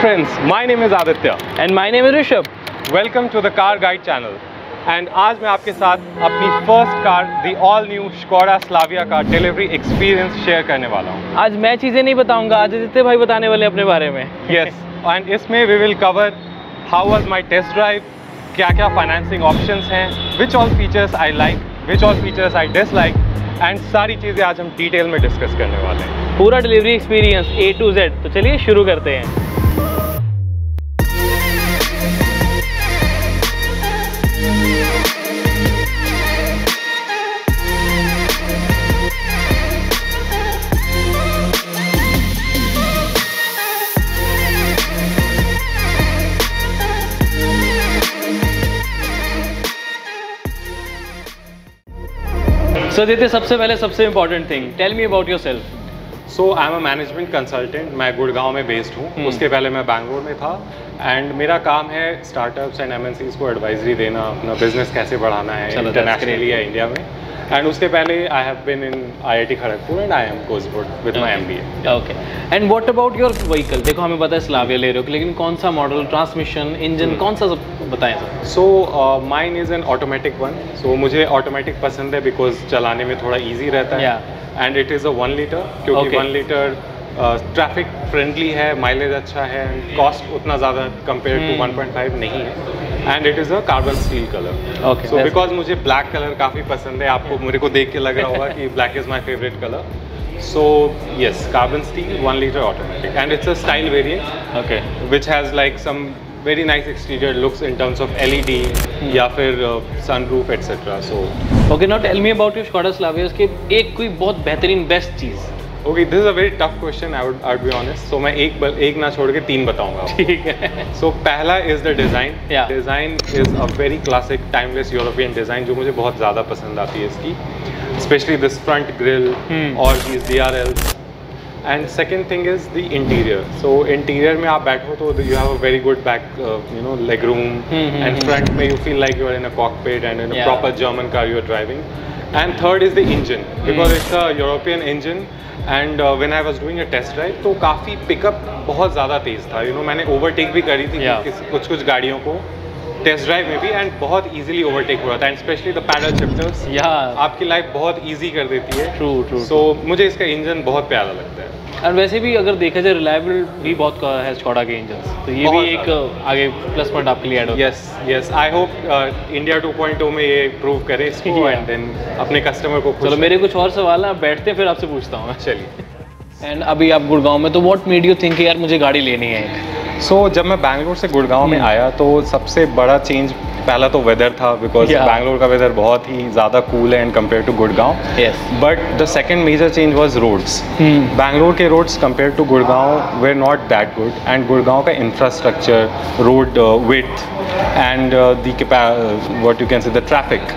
friends, my name is Aditya and my name is Rishabh. Welcome to the Car Guide channel. And आज मैं आपके साथ अपनी first car, the all new Skoda Slavia का delivery experience share करने वाला हूँ। आज मैं चीजें नहीं बताऊँगा, आज आदित्य भाई बताने वाले अपने बारे में। Yes, and इसमें we will cover how was my test drive, क्या-क्या financing options हैं, which all features I like, which all features I dislike, and सारी चीजें आज हम detail में discuss करने वाले हैं। पूरा delivery experience A to Z। तो चलिए शुरू करते हैं। So Aditya, सबसे important thing, tell me about yourself. So I'm a management consultant. मैं गुड़गांव में based हूँ. उसके पहले मैं बैंगलोर में था. And मेरा काम है startups and MNCs को advisory देना, अपना business कैसे बढ़ाना है internationally या India में. And उसके पहले I have been in IIT Kharagpur and I am Kozhikode with my MBA. Okay. And what about your vehicle? देखो हमें पता है Slavia ले रहे हो, लेकिन कौन सा model, transmission, engine, कौन सा बताएं sir? So mine is an automatic one. So मुझे automatic पसंद है because चलाने में थोड़ा easy रहता है. Yeah. And it is a 1 liter क्योंकि okay. 1 liter ट्रैफिक फ्रेंडली है, माइलेज अच्छा है, कॉस्ट उतना ज़्यादा कंपेयर टू 1.5 नहीं है, and it is a carbon steel colour. Okay, so because मुझे ब्लैक कलर काफ़ी पसंद है, आपको मेरे को देख के लग रहा होगा कि black is my favourite colour. So yes, carbon steel 1 liter automatic and it's a style variant. Okay, which has like some very nice exterior looks in terms of LED या फिर sunroof etcetera. So okay, now tell me about your Skoda Slavia. उसके एक कोई बहुत बेहतरीन best चीज़. ओके, this is a very tough question. I would be honest. So मैं एक ना छोड़ के 3 बताऊंगा. ठीक है. सो पहला is the design. Design is a very classic timeless European design जो मुझे बहुत ज़्यादा पसंद आती है इसकी, स्पेशली दिस फ्रंट ग्रिल और this DRL. And second thing is the interior. So interior में आप बैठो तो you have a very good back, you know, leg room, and front में you feel like you are in a cockpit and in a proper German car you are driving. And third is the engine because it's a European engine. And when I was doing a test drive, तो काफ़ी pickup बहुत ज़्यादा तेज़ था. You know, मैंने overtake भी करी थी कुछ गाड़ियों को टेस्ट ड्राइव में भी, एंड बहुत ईजिली ओवरटेक हुआ था. And specially the paddle shifters आपकी लाइफ बहुत ईजी कर देती है. True true. सो मुझे इसका इंजन बहुत प्यारा लगता है. और वैसे भी अगर देखा जाए रिलायबल भी बहुत है Skoda के इंजन, तो ये भी एक आगे प्लस पॉइंट आपके लिए ऐड हो. Yes yes, I hope India 2.0 में ये प्रूव करे इसको एंड देन अपने कस्टमर को. चलो, मेरे कुछ और सवाल हैं, आप बैठते हैं फिर आपसे पूछता हूँ. चलिए. एंड अभी आप गुड़गांव में, तो व्हाट मेड यू थिंक यार मुझे गाड़ी लेनी है? सो जब मैं बैंगलोर से गुड़गांव में आया तो सबसे बड़ा चेंज पहला तो वेदर था बिकॉज बैंगलोर का वेदर बहुत ही ज़्यादा कूल है and compare to Gurgaon. But the second major change was roads. Bangalore के roads compare to Gurgaon were not that good. And Gurgaon का infrastructure, road width and what you can say the traffic,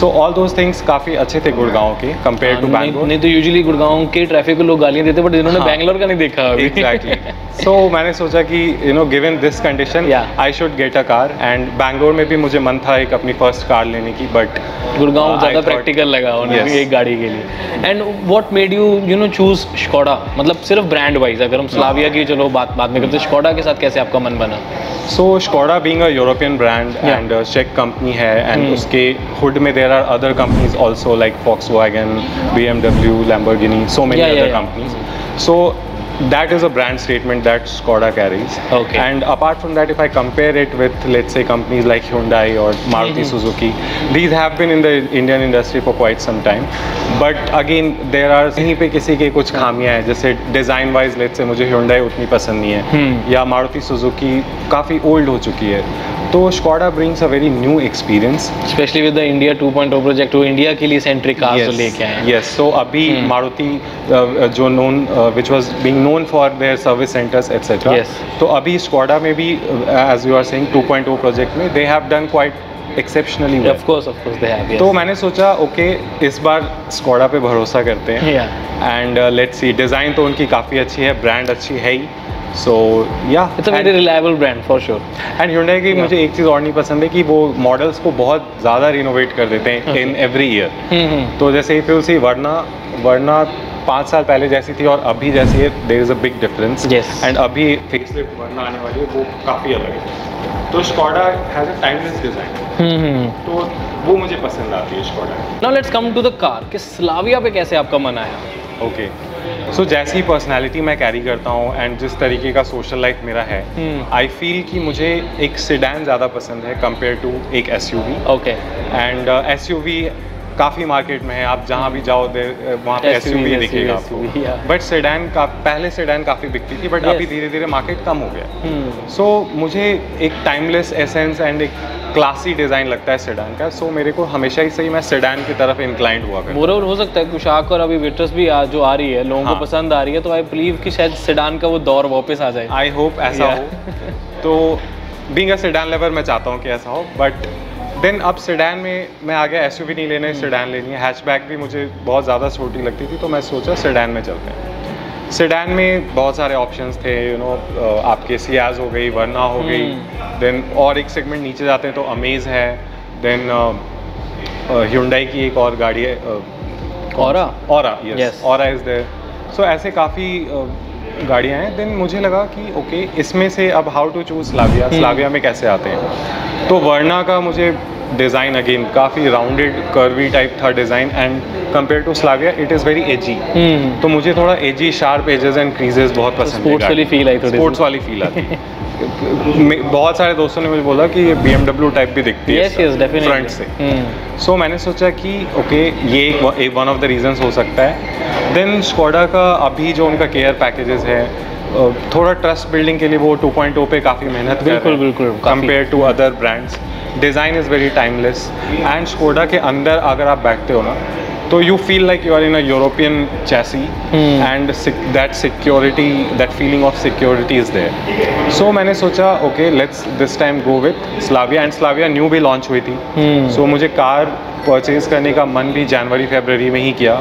so all those things काफ़ी अच्छे थे गुड़गांव के compare to Bangalore. नहीं तो usually Gurgaon के traffic को लोग गालियाँ देते, बट इन्होंने बैंगलोर का नहीं देखा. एग्जैक्टली. सो मैंने सोचा कि you know, given this condition I should get a car. And Bangalore में भी मुझे मन था एक अपनी फर्स्ट कार लेने की, बट गुड़गांव ज़्यादा प्रैक्टिकल लगा उन्हें एक गाड़ी के लिए. And what made you, you know, choose Skoda? मतलब सिर्फ ब्रांड वाइज, अगर हम Slavia की चलो बात में करते, Skoda के साथ कैसे आपका मन बना? So Skoda being a European brand and चेक कंपनी है, एंड उसके हुड में there are other companies also like Volkswagen, BMW, Lamborghini, so many other companies. So that is a brand statement that Skoda carries. Okay. And apart from that, if I compare it with, let's say, companies like Hyundai or Maruti Suzuki, these have been in the Indian industry for quite some time. But again, there are कहीं पे किसी के कुछ खामियां हैं. जैसे design wise, let's say मुझे Hyundai उतनी पसंद नहीं है, या Maruti Suzuki काफ़ी old हो चुकी है. तो Skoda brings a very new experience, especially with the India 2.0 project, वो इंडिया के लिए सेंट्रिक कार्स लेके आए. यस. सो अभी मारुति जो known which was being known for their service centres etcetera, तो अभी Skoda में भी as you are saying 2.0 project में they have done quite exceptionally well. Of course, of course they have. तो मैंने सोचा ओके, इस बार Skoda पे भरोसा करते हैं एंड लेट्स सी. डिज़ाइन तो उनकी काफ़ी अच्छी है, ब्रांड अच्छी है ही. So yeah, it's a very reliable brand for sure. And Hyundai की मुझे एक चीज़ और नहीं पसंद है कि वो मॉडल्स को बहुत ज़्यादा रिनोवेट कर देते हैं in every year. तो जैसे if you see वरना 5 साल पहले जैसी थी और अभी जैसी है, there is a big difference and अभी फेसलिफ्ट वरना आने वाली है वो काफ़ी अलग है। तो Skoda has a timeless design, तो वो मुझे पसंद आती है Skoda. Now let's come to the car कि स्लाविया पे कैसे आपका मन आया? ओके सो जैसी पर्सनैलिटी मैं कैरी करता हूँ एंड जिस तरीके का सोशल लाइफ मेरा है, आई फील कि मुझे एक सिडान ज़्यादा पसंद है कंपेयर टू एक एसयूवी। ओके एंड एसयूवी काफ़ी मार्केट में है, आप जहाँ भी जाओ वहाँ पे एसयूवी दिखेगा आपको। बट सिडान का पहले सिडान काफ़ी बिकती थी, बट अभी धीरे धीरे मार्केट कम हो गया। सो मुझे एक टाइमलेस एसेंस एंड एक क्लासी डिज़ाइन लगता है सेडान का। सो मेरे को हमेशा ही सही मैं सेडान की तरफ इंक्लाइंड हुआ करता हूं। मोरओवर हो सकता है कुशाक और अभी विट्रस भी जो आ रही है लोगों को पसंद आ रही है, तो आई बिलीव कि शायद सेडान का वो दौर वापस आ जाए। आई होप ऐसा हो। तो बीइंग अ सेडान लवर मैं चाहता हूं कि ऐसा हो, बट देन अब सेडान में मैं आ गया, एसयूवी नहीं लेना है, सेडान लेनी है। हैचबैक भी मुझे बहुत ज़्यादा छोटी लगती थी, तो मैं सोचा सेडान में चलते हैं। सेडान में बहुत सारे ऑप्शंस थे, यू नो आपके सियाज हो गई, वरना हो गई, देन और एक सेगमेंट नीचे जाते हैं तो अमेज है, देन ह्यूंडई की एक और गाड़ी है Aura, Aura yes Aura is there. So ऐसे काफ़ी गाड़ियाँ हैं। देन मुझे लगा कि ओके इसमें से अब how to choose Slavia, Slavia में कैसे आते हैं। तो वरना का मुझे डिज़ाइन अगेन काफ़ी राउंडेड कर्वी टाइप था design and compare to Slavia it is very edgy. तो मुझे थोड़ा edgy sharp edges and creases बहुत पसंद है, स्पोर्ट्स वाली फील आती है। बहुत सारे दोस्तों ने मुझे बोला कि ये BMW टाइप भी दिखती है फ्रंट से। सो मैंने सोचा कि ओके ये वन ऑफ द रीजंस हो सकता है। देन स्कोडा का अभी जो उनका केयर पैकेजेस है, थोड़ा ट्रस्ट बिल्डिंग के लिए वो 2.0 पे काफ़ी मेहनत बिल्कुल compare to other brands. Design is very timeless and Skoda के अंदर अगर आप बैठते हो ना तो you feel like you are in a European chassis and that security, that feeling of security is there. So मैंने सोचा okay let's this time go with Slavia and Slavia new भी लॉन्च हुई थी। सो मुझे कार परचेज करने का मन भी जनवरी फरवरी में ही किया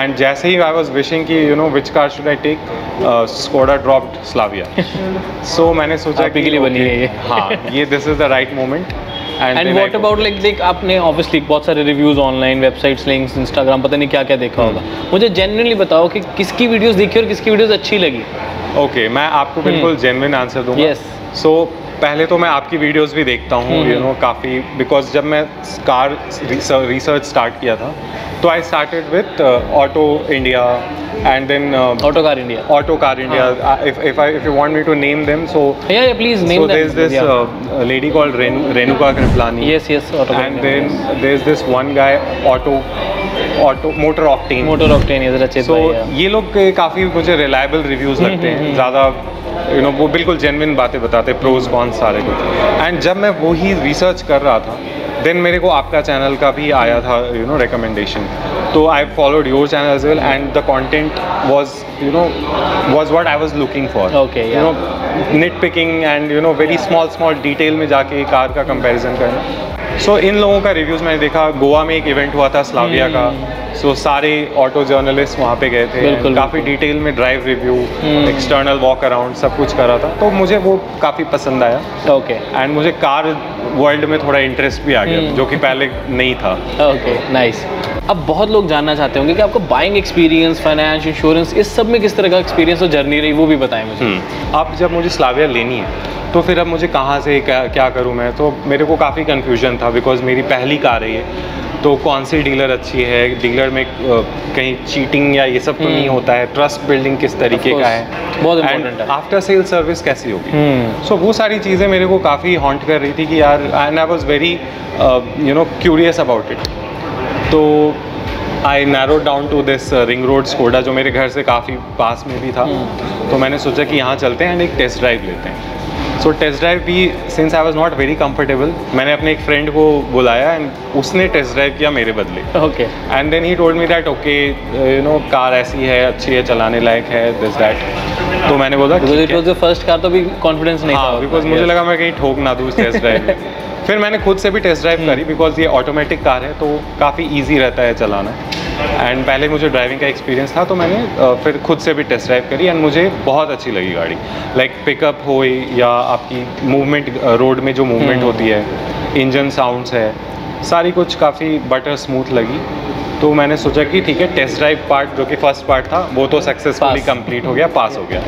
एंड जैसे ही आई वॉज विशिंग कि you know which car should I take, Skoda dropped Slavia. So मैंने सोचा कि लिए बनी है ये, हाँ ये this is the right moment. And what about like आपने ऑब्वियसली बहुत सारे reviews online, websites, links, Instagram, पता नहीं क्या क्या देखा होगा। मुझे जेन्युइनली बताओ कि किसकी वीडियोस देखी और किसकी वीडियोस अच्छी लगी। ओके मैं आपको बिल्कुल जेन्युइन आंसर दूंगा। यस सो पहले तो मैं आपकी वीडियोस भी देखता हूँ, यू नो काफ़ी, बिकॉज जब मैं कार रिसर्च स्टार्ट किया था तो I started with auto India and then Auto Car India if you want me to name them, so yeah please name them. So there's this lady called Renuka Kripalani, yes Auto Car India, and then there's this one guy auto motor octane is Rachit bhai. So ye log काफ़ी मुझे reliable reviews लगते हैं, ज़्यादा you know वो बिल्कुल genuine बातें बताते, pros cons सारे कुछ। एंड जब मैं वो ही रिसर्च कर रहा था देन मेरे को आपका चैनल का भी आया था यू नो रिकमेंडेशन, तो I followed your channel as well and the content was what I was looking for, you know nit picking and you know very small detail में जाके कार का कंपेरिजन करना। सो इन लोगों का रिव्यूज़ मैंने देखा। गोवा में एक इवेंट हुआ था स्लाविया का, सो सारे ऑटो जर्नलिस्ट वहाँ पे गए थे, काफ़ी डिटेल में drive review, external walk around सब कुछ करा था, तो मुझे वो काफ़ी पसंद आया। ओके एंड मुझे कार वर्ल्ड में थोड़ा इंटरेस्ट भी आ गया जो कि पहले नहीं था। Okay nice. अब बहुत लोग जानना चाहते होंगे कि आपको बाइंग एक्सपीरियंस, फाइनेंस, इंश्योरेंस, इस सब में किस तरह का एक्सपीरियंस और जर्नी रही, वो भी बताएं मुझे। अब जब मुझे स्लाविया लेनी है तो फिर अब मुझे कहाँ से क्या करूँ मैं, तो मेरे को काफ़ी कन्फ्यूजन था बिकॉज मेरी पहली कार है ये, तो कौन सी डीलर अच्छी है, डीलर में कहीं चीटिंग या ये सब तो नहीं होता है, ट्रस्ट बिल्डिंग किस तरीके का है, बहुत इम्पोर्टेंट है, आफ्टर सेल सर्विस कैसी होगी। सो वो सारी चीज़ें मेरे को काफ़ी हॉन्ट कर रही थी कि यार, and I was very you know curious about it. तो I narrow down to this ring road Skoda जो मेरे घर से काफ़ी पास में भी था। तो मैंने सोचा कि यहाँ चलते हैं एंड एक टेस्ट ड्राइव लेते हैं। सो टेस्ट ड्राइव भी since I was not very comfortable, मैंने अपने एक फ्रेंड को बुलाया एंड उसने टेस्ट ड्राइव किया मेरे बदले। Okay and then he told me that okay you know car ऐसी है, अच्छी है, चलाने लायक है, दिस दैट। तो मैंने बोला it was the first car, तो भी कॉन्फिडेंस नहीं था बिकॉज मुझे लगा मैं कहीं ठोक ना दूँ टेस्ट ड्राइव। फिर मैंने खुद से भी टेस्ट ड्राइव करी बिकॉज ये ऑटोमेटिक कार है तो काफ़ी ईजी रहता है चलाना एंड पहले मुझे ड्राइविंग का एक्सपीरियंस था, तो मैंने फिर खुद से भी टेस्ट ड्राइव करी एंड मुझे बहुत अच्छी लगी गाड़ी। लाइक पिकअप हो या आपकी मूवमेंट, रोड में जो मूवमेंट होती है, इंजन साउंड्स है, सारी कुछ काफ़ी बटर स्मूथ लगी। तो मैंने सोचा कि ठीक है टेस्ट ड्राइव पार्ट जो कि फर्स्ट पार्ट था वो तो सक्सेसफुली कंप्लीट हो गया, पास हो गया।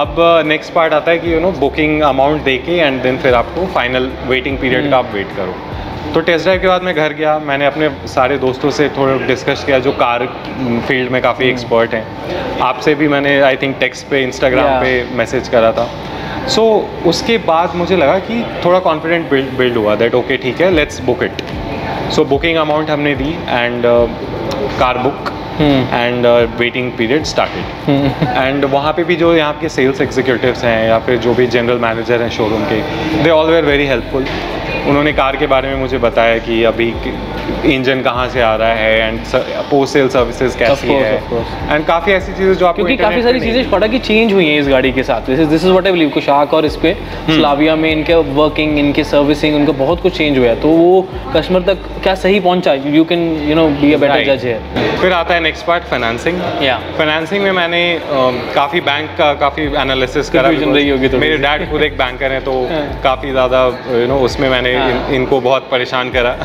अब नेक्स्ट पार्ट आता है कि यू नो बुकिंग अमाउंट दे के एंड देन फिर आपको फाइनल वेटिंग पीरियड का आप वेट करो। तो टेस्ट ड्राइव के बाद मैं घर गया, मैंने अपने सारे दोस्तों से थोड़ा डिस्कस किया जो कार फील्ड में काफ़ी एक्सपर्ट हैं। आपसे भी मैंने आई थिंक टेक्स्ट पे, इंस्टाग्राम पे मैसेज करा था। सो उसके बाद मुझे लगा कि थोड़ा कॉन्फिडेंट बिल्ड हुआ दैट ओके ठीक है let's book it. So booking amount हमने दी and car book and waiting period started. And वहाँ पे भी जो यहाँ के सेल्स एग्जीक्यूटिव्स हैं या फिर जो भी जनरल मैनेजर हैं शोरूम के, they all were very helpful. उन्होंने कार के बारे में मुझे बताया कि अभी इंजन कहाँ से आ रहा है एंड पोस्ट सेल सर्विसेज कैसी है एंड काफ़ी ऐसी चीज़ें जो आपको, क्योंकि काफ़ी सारी चीज़ें पता कि चेंज हुई हैं इस गाड़ी के साथ। This is what I believe. Kushaq और इस पर स्लाविया में इनके वर्किंग, इनके सर्विसिंग, उनका बहुत कुछ चेंज हुआ है। तो वो कस्टमर तक क्या सही पहुँचा, you can you know be a better जज है। फिर आता है नेक्स्ट पार्ट फाइनेंसिंग। फाइनेंसिंग में मैंने काफ़ी बैंक का काफ़ी एनालिसिस करा। मेरे डैड खुद एक बैंकर हैं तो काफ़ी ज़्यादा यू नो उसमें मैंने इनको बहुत परेशान करा।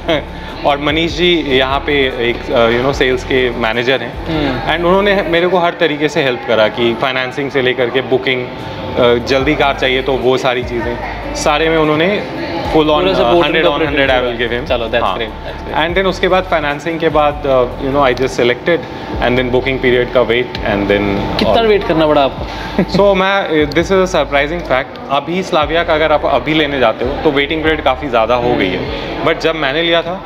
और मनीष जी यहाँ पे एक यू नो सेल्स के मैनेजर हैं एंड उन्होंने मेरे को हर तरीके से हेल्प करा कि फाइनेंसिंग से लेकर के बुकिंग, जल्दी कार चाहिए तो वो सारी चीज़ें सारे में उन्होंने full on 100 I will give him. चलो दैट्स ग्रेट। एंड देन उसके बाद फाइनेंसिंग के बाद you know I just selected and then booking period का वेट एंड देन कितना वेट करना पड़ा आपको? सो मैं, this is a surprising fact, अभी स्लाविया का अगर आप अभी लेने जाते हो तो वेटिंग पीरियड काफ़ी ज़्यादा हो गई है, बट जब मैंने लिया था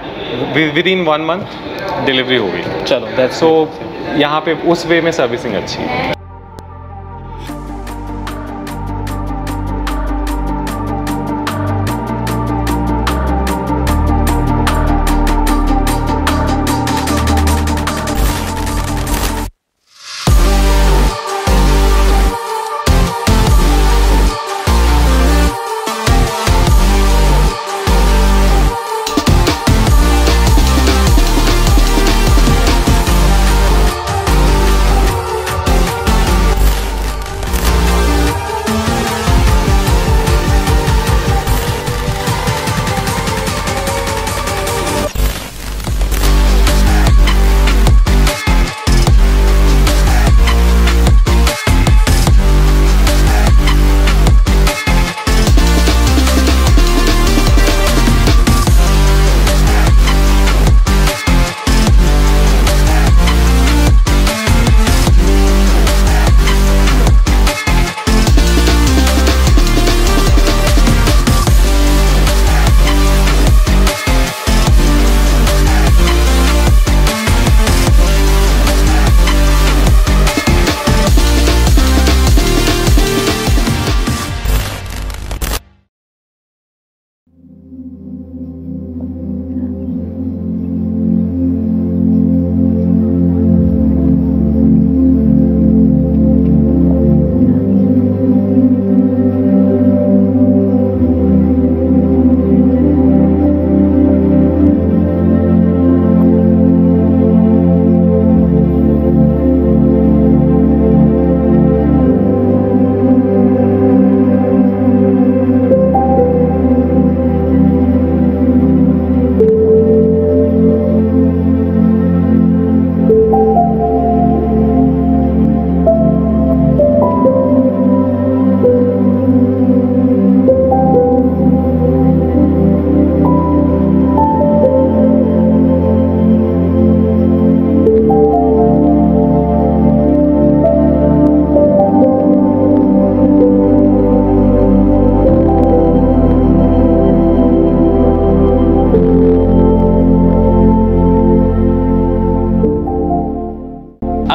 विदिन 1 मंथ डिलीवरी हो गई। चलो दैट्स, सो यहाँ पे उस वे में सर्विसिंग अच्छी है।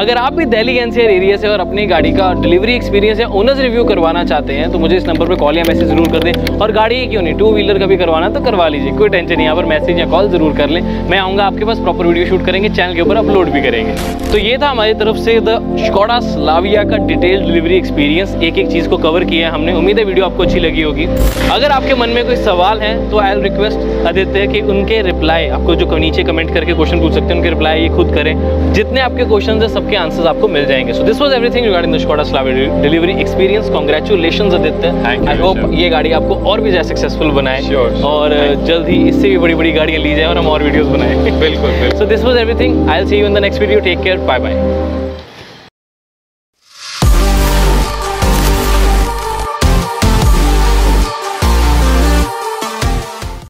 अगर आप भी दिल्ली एनसीआर एरिया से और अपनी गाड़ी का डिलीवरी एक्सपीरियंस या ओनर्स रिव्यू करवाना चाहते हैं तो मुझे इस नंबर पर कॉल या मैसेज जरूर कर दें। और गाड़ी क्यों नहीं, टू व्हीलर का भी करवाना तो करवा लीजिए, कोई टेंशन नहीं। यहाँ पर मैसेज या कॉल जरूर कर लें, मैं आऊँगा आपके पास, प्रॉपर वीडियो शूट करेंगे, चैनल के ऊपर अपलोड भी करेंगे। तो ये था हमारी तरफ से द स्कोडा स्लाविया का डिटेल डिलीवरी एक्सपीरियंस। एक एक चीज़ को कवर किया है हमने। उम्मीद है वीडियो आपको अच्छी लगी होगी। अगर आपके मन में कोई सवाल है तो आई विल रिक्वेस्ट आदित्य कि उनके रिप्लाई, आपको जो नीचे कमेंट करके क्वेश्चन पूछ सकते हैं उनके रिप्लाई ये खुद करें। जितने आपके क्वेश्चन है सबके के आंसर्स आपको मिल जाएंगे। So this was everything regarding the Skoda Slavia delivery experience. Congratulations Aditya, I hope ये गाड़ी आपको और भी ज्यादा सक्सेसफुल बनाए और जल्द ही इससे भी बड़ी बड़ी गाड़ियाँ ली जाए और हम और वीडियोस बनाए। बिल्कुल। So this was everything, I will see you in the next video. Take care, bye bye.